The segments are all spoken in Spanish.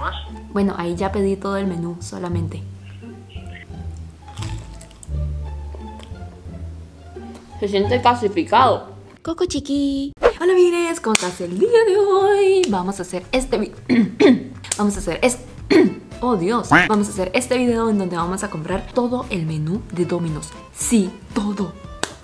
más? Bueno, ahí ya pedí todo el menú solamente. Se siente pacificado. Coco Chiquiyy. Hola amigues, ¿cómo estás el día de hoy? Vamos a hacer este video. Vamos a hacer este video en donde vamos a comprar todo el menú de Domino's. Sí, todo.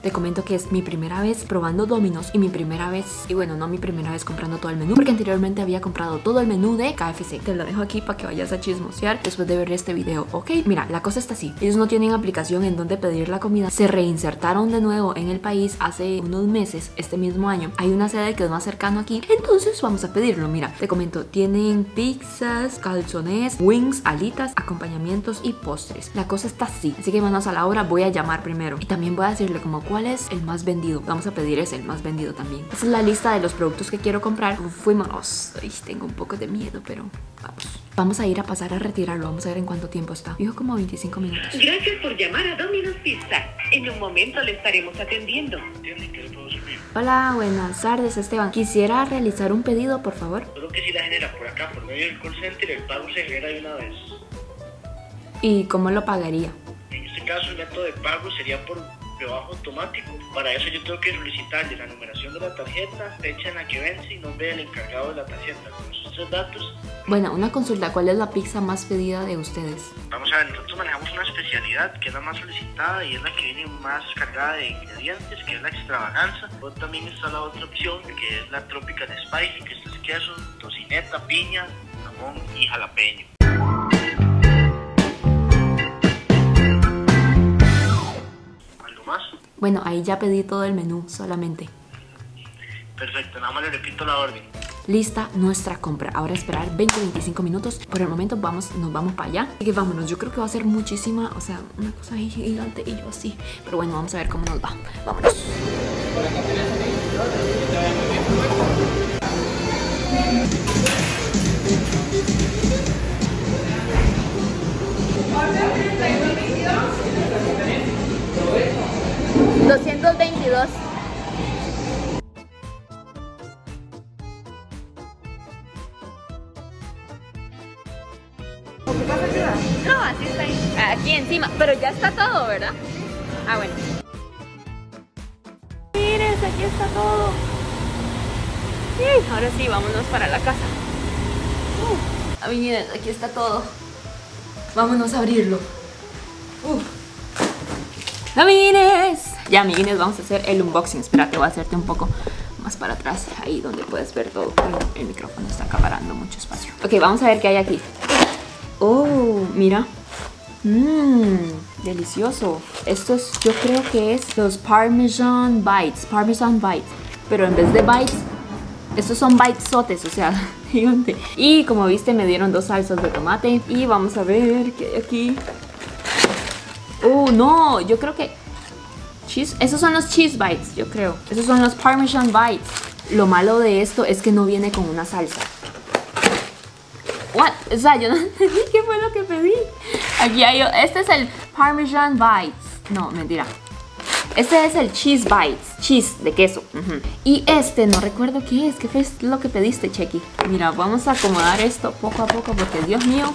Te comento que es mi primera vez probando Domino's y mi primera vez, y bueno, no mi primera vez comprando todo el menú, porque anteriormente había comprado todo el menú de KFC. Te lo dejo aquí para que vayas a chismosear después de ver este video, ¿ok? Mira, la cosa está así. Ellos no tienen aplicación en donde pedir la comida. Se reinsertaron de nuevo en el país hace unos meses, este mismo año. Hay una sede que es más cercano aquí, entonces vamos a pedirlo. Mira, te comento, tienen pizzas, calzones, wings, alitas, acompañamientos y postres. La cosa está así, así que manos a la obra. Voy a llamar primero y también voy a decirle como ¿cuál es el más vendido? Vamos a pedir es el más vendido también. Esta es la lista de los productos que quiero comprar. Fuimos. Ay, tengo un poco de miedo, pero vamos. Vamos a ir a pasar a retirarlo. Vamos a ver en cuánto tiempo está. Dijo como 25 minutos. Gracias por llamar a Domino's Pizza. En un momento le estaremos atendiendo. Hola, buenas tardes, Esteban. Quisiera realizar un pedido, por favor. Creo que si la genera por acá, por medio del call center, el pago se genera de una vez. ¿Y cómo lo pagaría? En este caso, el método de pago sería por rebajo automático. Para eso yo tengo que solicitarle la numeración de la tarjeta, fecha en la que vence y nombre del encargado de la tarjeta. Con esos tres datos. Bueno, una consulta, ¿cuál es la pizza más pedida de ustedes? Vamos a ver, nosotros manejamos una especialidad que es la más solicitada y es la que viene más cargada de ingredientes, que es la extravaganza. Luego también está la otra opción, que es la tropical spicy, que esto es queso, tocineta, piña, jamón y jalapeño. Bueno, ahí ya pedí todo el menú solamente. Perfecto, nada más le repito la orden. Lista nuestra compra. Ahora esperar 20-25 minutos. Por el momento nos vamos para allá. Así que vámonos, yo creo que va a ser muchísima, o sea, una cosa gigante y yo así. Pero bueno, vamos a ver cómo nos va. Vámonos. No, así está ahí. Aquí encima, pero ya está todo, ¿verdad? Ah, bueno. Mires, aquí está todo. Sí, ahora sí, vámonos para la casa. Miren, aquí está todo. Vámonos a abrirlo. ¡Domino's! Ya, amiguines, vamos a hacer el unboxing. Espérate, voy a hacerte un poco más para atrás, ahí donde puedes ver todo. El micrófono está acaparando mucho espacio. Ok, vamos a ver qué hay aquí. Oh, mira. Delicioso. Estos yo creo que es los Parmesan Bites. Pero en vez de bites, estos son bitesotes, o sea, gigante. Y como viste, me dieron dos salsas de tomate. Y vamos a ver qué hay aquí. Oh, no, yo creo que cheese, esos son los cheese bites, yo creo. Esos son los Parmesan Bites. Lo malo de esto es que no viene con una salsa. What? O sea, yo no entendí qué fue lo que pedí. Aquí hay, este es el Parmesan Bites. No, mentira. Este es el Cheese Bites, cheese de queso. Y este, no recuerdo qué es. ¿Qué fue lo que pediste, Chequi? Mira, vamos a acomodar esto poco a poco porque, Dios mío.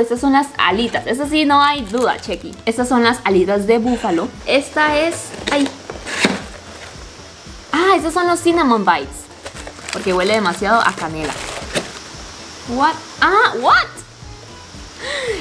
Estas son las alitas. Estas sí no hay duda, Chequi. Estas son las alitas de búfalo. Esta es... ¡Ay! Ah, estos son los Cinnamon Bites. Porque huele demasiado a canela. What? Ah, what?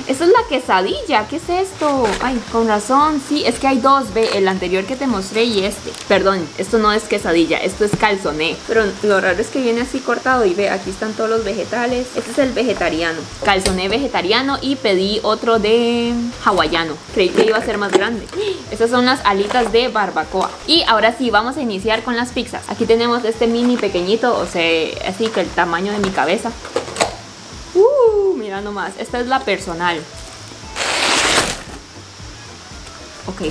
Esta es la quesadilla. ¿Qué es esto? Ay, con razón. Sí, es que hay dos, ve, el anterior que te mostré y este. Perdón, esto no es quesadilla, esto es calzoné. Pero lo raro es que viene así cortado y ve, aquí están todos los vegetales. Este es el vegetariano. Calzoné vegetariano y pedí otro de hawaiano. Creí que iba a ser más grande. Estas son las alitas de barbacoa. Y ahora sí, vamos a iniciar con las pizzas. Aquí tenemos este mini pequeñito, o sea, así que el tamaño de mi cabeza. Mira nomás, esta es la personal. Ok.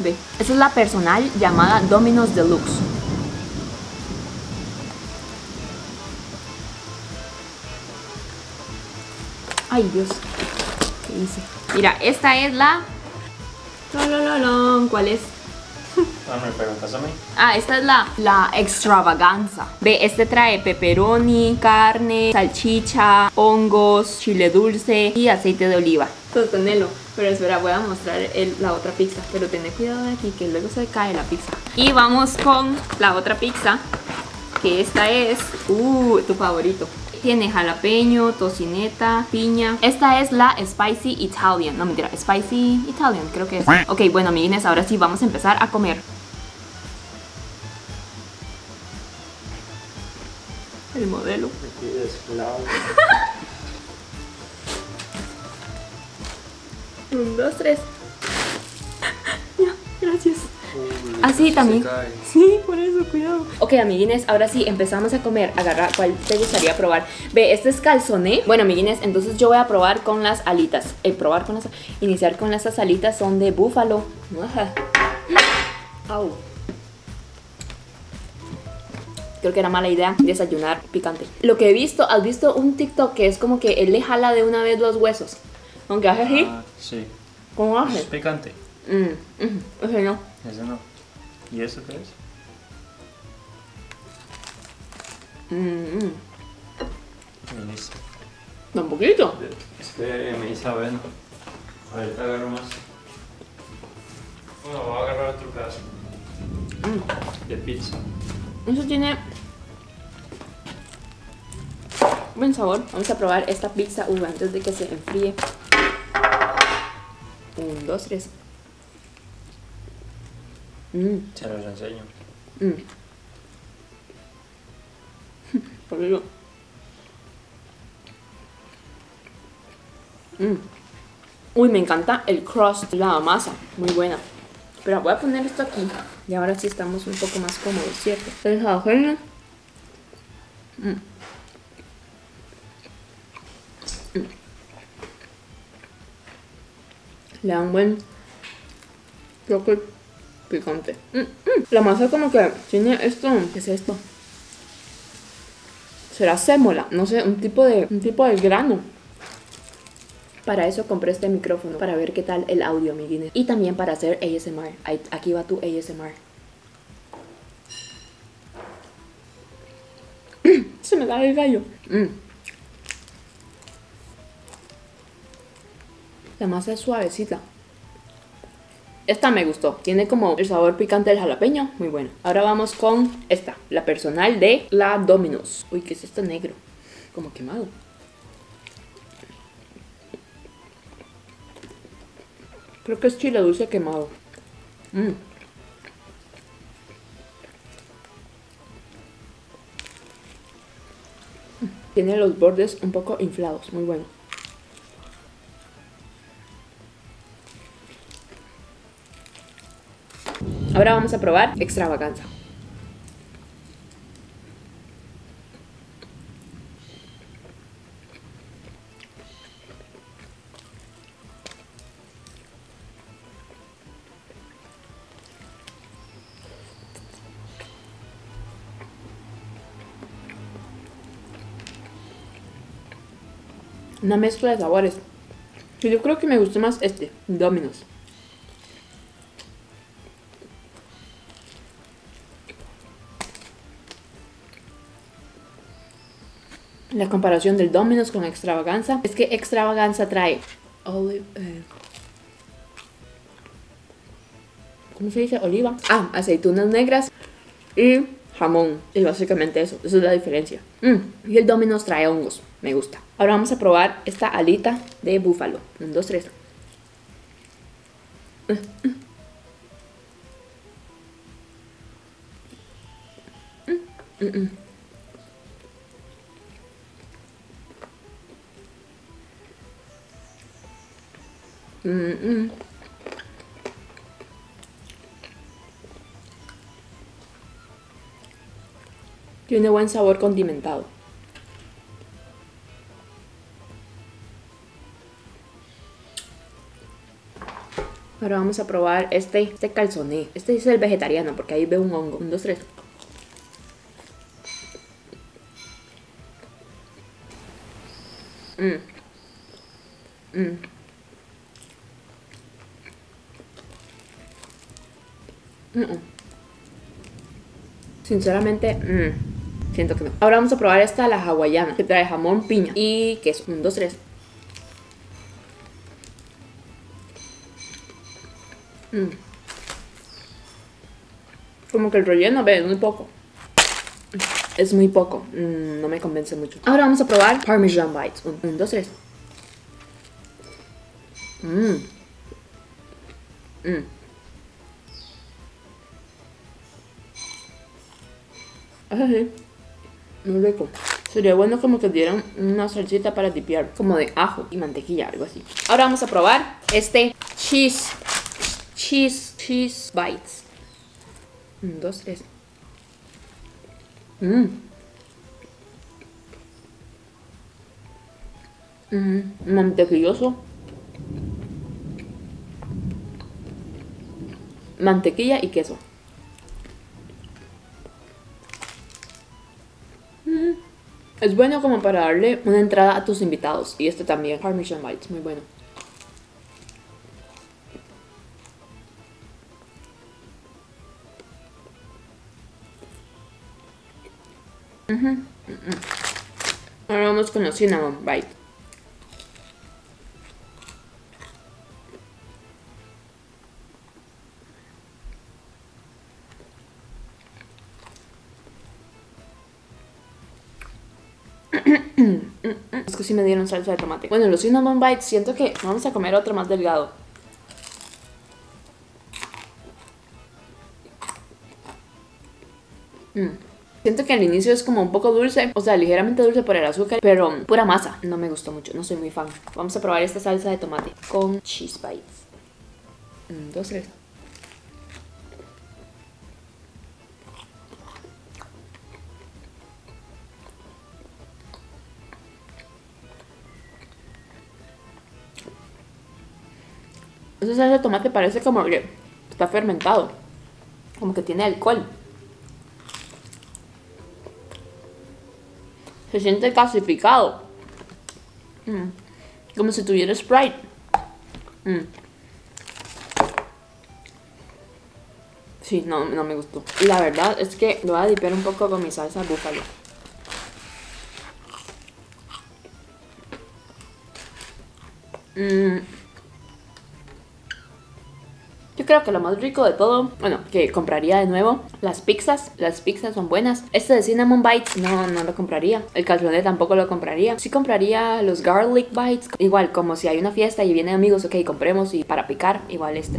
Ve, esta es la personal llamada Domino's Deluxe. Ay, Dios. ¿Qué hice? Mira, esta es la... ¿Cuál es? No me preguntas a mí. Ah, esta es la extravaganza. Ve, este trae pepperoni, carne, salchicha, hongos, chile dulce y aceite de oliva. Sostenelo. Pero espera, voy a mostrar la otra pizza. Pero ten cuidado de aquí que luego se cae la pizza. Y vamos con la otra pizza, que esta es tu favorito. Tiene jalapeño, tocineta, piña. Esta es la Spicy Italian. No, mentira, Spicy Italian creo que es. Ok, bueno, amiguines, ahora sí vamos a empezar a comer. El modelo. Un, dos, tres. Ya, gracias. Así también. Sí, por eso, cuidado. Ok, amiguines, ahora sí, empezamos a comer. Agarra, ¿cuál te gustaría probar? Ve, este es calzone. Bueno, amiguines, entonces yo voy a probar con las alitas. Iniciar con estas alitas, son de búfalo. Au. Creo que era mala idea desayunar picante. Lo que he visto, ¿has visto un TikTok que es como que él le jala de una vez los huesos? ¿Aunque hace así? Sí. ¿Cómo hace? Es picante. Ese no. Ese no. ¿Y eso qué es? Listo. ¿Un poquito? Es que me hice avena. A ver, te agarro más. Bueno, voy a agarrar otro pedazo. De pizza. Eso tiene buen sabor. Vamos a probar esta pizza antes de que se enfríe. Un, dos, tres. Se los enseño. Por eso. Uy, me encanta el crust, la masa, muy buena. Pero voy a poner esto aquí. Y ahora sí estamos un poco más cómodos, ¿cierto? ¿Sabes la jalapeño? Le da un buen toque picante. La masa como que tiene esto. ¿Qué es esto? Será sémola, no sé, un tipo de grano. Para eso compré este micrófono, para ver qué tal el audio, amiguines. Y también para hacer ASMR. Aquí va tu ASMR. Se me cae el gallo. La masa es suavecita. Esta me gustó. Tiene como el sabor picante del jalapeño. Muy bueno. Ahora vamos con esta, la personal de la Domino's. Uy, ¿qué es esto negro? Como quemado. Creo que es chile dulce quemado. Tiene los bordes un poco inflados. Muy bueno. Ahora vamos a probar extravaganza. Una mezcla de sabores. Yo creo que me gustó más este, Domino's. La comparación del Domino's con extravaganza es que extravaganza trae olive oil. ¿Cómo se dice? Oliva. Ah, aceitunas negras y jamón. Y básicamente eso. Esa es la diferencia. Y el Domino's trae hongos. Me gusta. Ahora vamos a probar esta alita de búfalo. Un, dos, tres. Tiene buen sabor condimentado. Ahora vamos a probar este calzone. Este es el vegetariano porque ahí veo un hongo. Un, dos, tres. Sinceramente, siento que no. Ahora vamos a probar esta, la hawaiana, que trae jamón, piña y queso. 1, 2, 3. Como que el relleno, ve, muy poco. Es muy poco, no me convence mucho. Ahora vamos a probar Parmesan Bites. 1, 2, 3. Es así, muy rico. Sería bueno como que dieran una salsita para dipear, como de ajo y mantequilla, algo así. Ahora vamos a probar este cheese bites. 1, 2, 3. Mantequilloso. Mantequilla y queso. Es bueno como para darle una entrada a tus invitados. Y este también, Parmesan Bites, muy bueno. Ahora vamos con los Cinnamon Bites. Es que sí me dieron salsa de tomate. Bueno, los Cinnamon Bites, siento que vamos a comer otro más delgado. Siento que al inicio es como un poco dulce, o sea, ligeramente dulce por el azúcar, pero pura masa. No me gustó mucho, no soy muy fan. Vamos a probar esta salsa de tomate con cheese bites. 1, 2, 3. Esa salsa de tomate parece como que está fermentado, como que tiene alcohol. Se siente gasificado, como si tuviera Sprite. Sí, no me gustó. La verdad es que lo voy a dipear un poco con mi salsa búfalo. Yo creo que lo más rico de todo, bueno, que compraría de nuevo, las pizzas son buenas. Este de Cinnamon Bites no lo compraría. El calzone tampoco lo compraría. Sí compraría los Garlic Bites. Igual, como si hay una fiesta y vienen amigos, ok, compremos y para picar, igual este.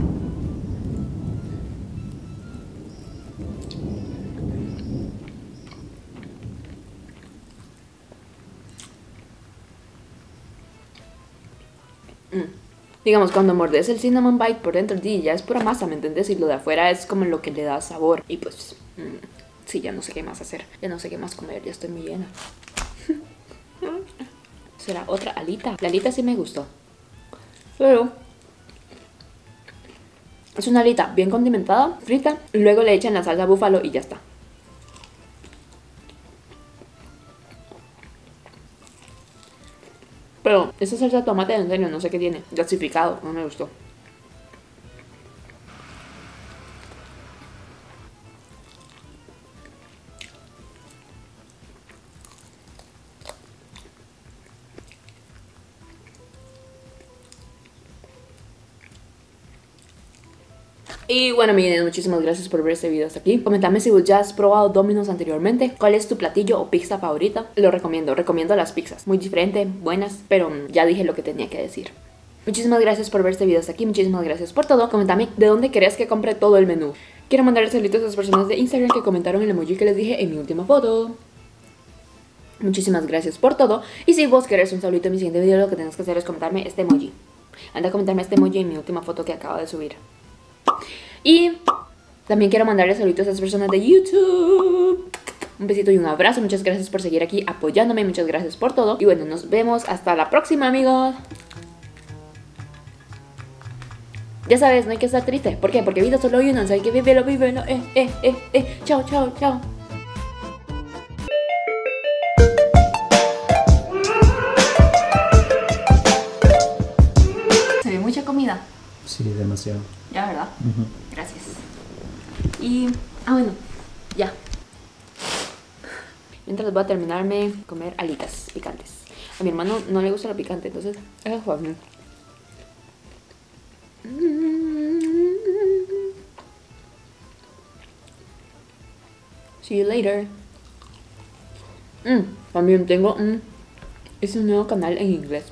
Digamos, cuando mordes el Cinnamon Bite por dentro, ya es pura masa, ¿me entendés? Y lo de afuera es como lo que le da sabor. Y pues, sí, ya no sé qué más hacer. Ya no sé qué más comer, ya estoy muy llena. Será otra alita. La alita sí me gustó. Pero es una alita bien condimentada, frita. Luego le echan la salsa búfalo y ya está. Pero esa salsa de tomate, en serio, no sé qué tiene. Gasificado, no me gustó. Y bueno, amiguitos, muchísimas gracias por ver este video hasta aquí. Comentame si vos ya has probado Domino's anteriormente. ¿Cuál es tu platillo o pizza favorita? Lo recomiendo, recomiendo las pizzas. Muy diferentes, buenas, pero ya dije lo que tenía que decir. Muchísimas gracias por ver este video hasta aquí. Muchísimas gracias por todo. Comentame de dónde querés que compre todo el menú. Quiero mandarles saludos a las personas de Instagram que comentaron el emoji que les dije en mi última foto. Muchísimas gracias por todo. Y si vos querés un saludito en mi siguiente video, lo que tenés que hacer es comentarme este emoji. Anda a comentarme este emoji en mi última foto que acabo de subir. Y también quiero mandarles saludos a esas personas de YouTube. Un besito y un abrazo. Muchas gracias por seguir aquí apoyándome. Muchas gracias por todo. Y bueno, nos vemos hasta la próxima, amigos. Ya sabes, no hay que estar triste. ¿Por qué? Porque vida solo hay una. Hay que vivirlo, vivirlo. Chao, chao, chao. Se ve mucha comida. Sí, demasiado. Ya, ¿verdad? Gracias. Y, bueno, ya. mientras voy a terminarme comer alitas picantes. A mi hermano no le gusta lo picante, entonces es fácil. See you later. También tengo es un nuevo canal en inglés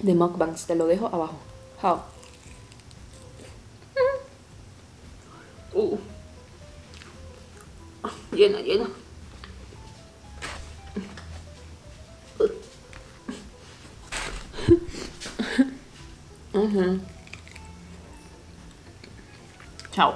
de mukbangs, te lo dejo abajo. How? Llena. Chao.